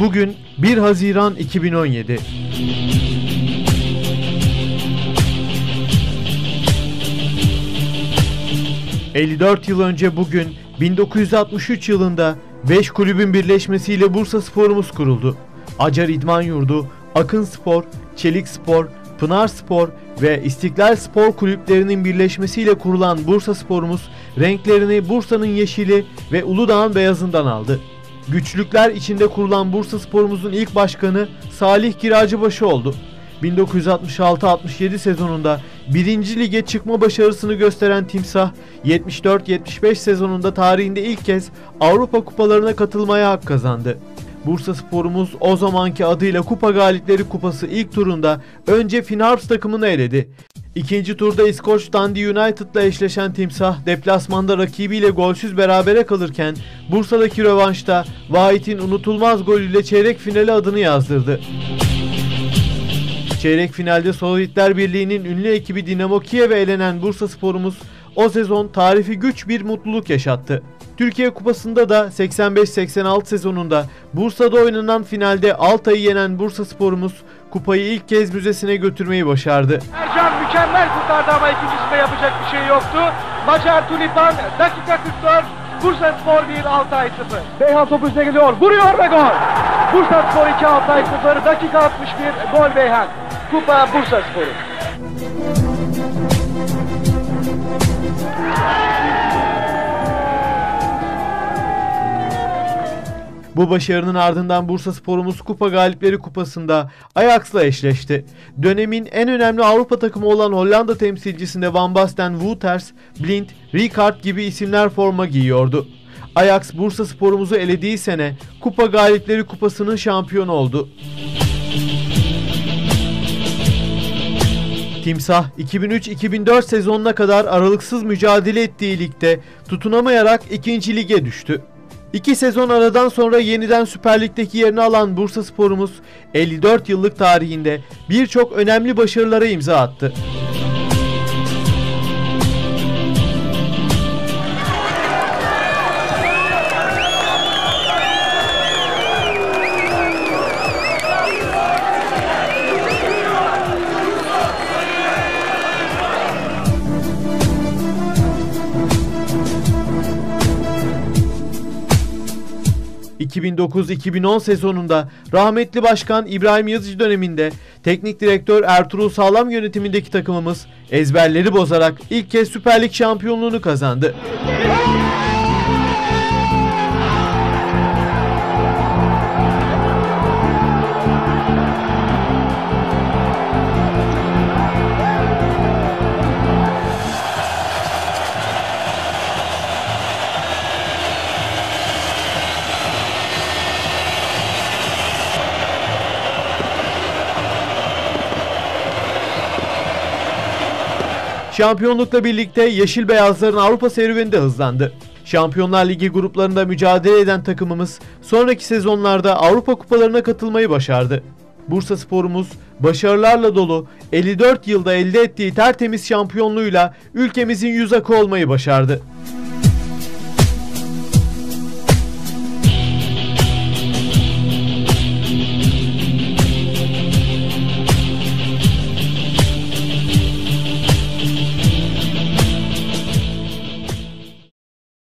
Bugün 1 Haziran 2017. ...54 yıl önce bugün 1963 yılında 5 kulübün birleşmesiyle Bursa Sporumuz kuruldu. Acar İdman Yurdu, Akın Spor, Çelik Spor, Pınar Spor ve İstiklal Spor kulüplerinin birleşmesiyle kurulan Bursa Sporumuz renklerini Bursa'nın yeşili ve Uludağ'ın beyazından aldı. Güçlükler içinde kurulan Bursa Sporumuzun ilk başkanı Salih Kiracıbaşı oldu. 1966-67 sezonunda 1. Lig'e çıkma başarısını gösteren Timsah, 74-75 sezonunda tarihinde ilk kez Avrupa Kupalarına katılmaya hak kazandı. Bursa Sporumuz o zamanki adıyla Kupa Galipleri Kupası ilk turunda önce Finharps takımını eledi. İkinci turda İskoç Dundee United'la eşleşen Timsah, deplasmanda rakibiyle golsüz berabere kalırken Bursa'daki rövanşta Vahit'in unutulmaz golüyle çeyrek finale adını yazdırdı. Çeyrek finalde Sovyetler Birliği'nin ünlü ekibi Dinamo Kiev'e elenen Bursa Sporumuz o sezon tarifi güç bir mutluluk yaşattı. Türkiye Kupası'nda da 85-86 sezonunda Bursa'da oynanan finalde Altay'ı yenen Bursa Sporumuz kupayı ilk kez müzesine götürmeyi başardı. Ercan mükemmel kurtardı ama ikincisinde yapacak bir şey yoktu. Macar Tulipan dakika 44, Bursa Spor 1, Altay 0. Beyhan topu üzerine geliyor, vuruyor ve gol! Bursa Spor 2, Altay 0, dakika 61, gol Beyhan. Kupa Bursa Sporu. Bu başarının ardından Bursa Sporumuz Kupa Galipleri Kupası'nda Ajax'la eşleşti. Dönemin en önemli Avrupa takımı olan Hollanda temsilcisinde Van Basten, Wouters, Blind, Rijkaard gibi isimler forma giyiyordu. Ajax Bursa Sporumuzu elediği sene Kupa Galipleri Kupası'nın şampiyonu oldu. Timsah 2003-2004 sezonuna kadar aralıksız mücadele ettiği ligde tutunamayarak 2. Lig'e düştü. 2 sezon aradan sonra yeniden Süper Lig'deki yerini alan Bursa Sporumuz 54 yıllık tarihinde birçok önemli başarılara imza attı. ...2009-2010 sezonunda rahmetli başkan İbrahim Yazıcı döneminde teknik direktör Ertuğrul Sağlam yönetimindeki takımımız ezberleri bozarak ilk kez Süper Lig şampiyonluğunu kazandı. Şampiyonlukla birlikte Yeşil Beyazların Avrupa serüveni de hızlandı. Şampiyonlar Ligi gruplarında mücadele eden takımımız sonraki sezonlarda Avrupa Kupalarına katılmayı başardı. Bursa Sporumuz başarılarla dolu 54 yılda elde ettiği tertemiz şampiyonluğuyla ülkemizin yüz akı olmayı başardı.